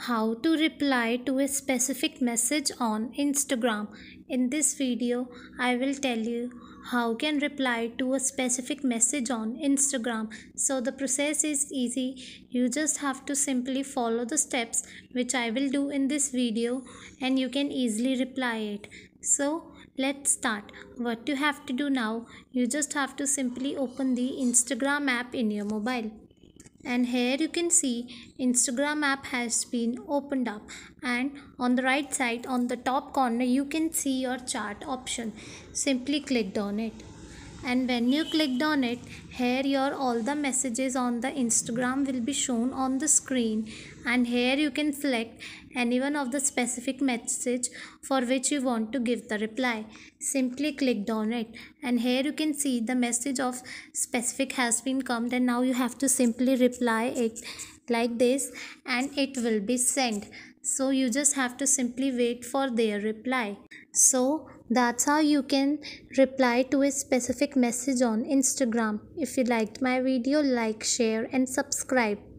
How to reply to a specific message on Instagram. In this video, I will tell you how can reply to a specific message on Instagram. So the process is easy. You just have to simply follow the steps which I will do in this video and you can easily reply it. So let's start. What you have to do now, you just have to simply open the Instagram app in your mobile. And here you can see Instagram app has been opened up, and on the right side on the top corner you can see your chart option. Simply clicked on it, and when you clicked on it, here your all the messages on the Instagram will be shown on the screen, and here you can select any one of the specific message for which you want to give the reply. Simply clicked on it, and here you can see the message of specific has been come, and now you have to simply reply it like this and it will be sent. So you just have to simply wait for their reply. So that's how you can reply to a specific message on Instagram. If you liked my video, like, share and subscribe.